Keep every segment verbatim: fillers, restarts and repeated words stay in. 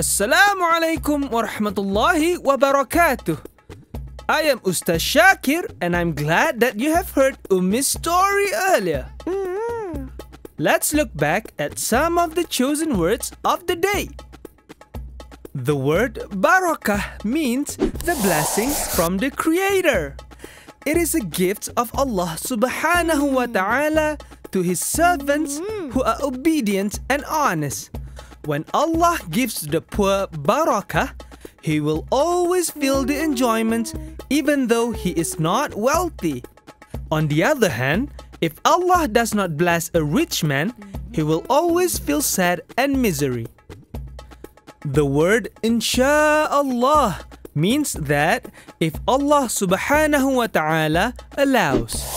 Assalamualaikum warahmatullahi wabarakatuh. I am Ustaz Shakir, and I'm glad that you have heard Ummi's story earlier. Mm-hmm. Let's look back at some of the chosen words of the day. The word Barakah means the blessings from the Creator. It is a gift of Allah Subhanahu Wa Ta'ala to His servants who are obedient and honest. When Allah gives the poor Barakah, he will always feel the enjoyment even though he is not wealthy. On the other hand, if Allah does not bless a rich man, he will always feel sad and misery. The word insha'Allah means that if Allah Subhanahu Wa Ta'ala allows.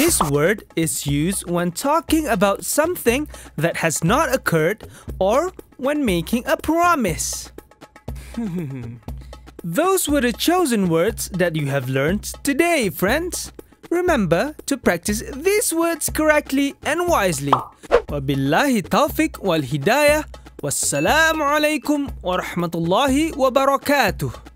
This word is used when talking about something that has not occurred or when making a promise. Those were the chosen words that you have learned today, friends. Remember to practice these words correctly and wisely. Wa billahi tawfiq wal hidayah. Wassalamu alaikum warahmatullahi wabarakatuh.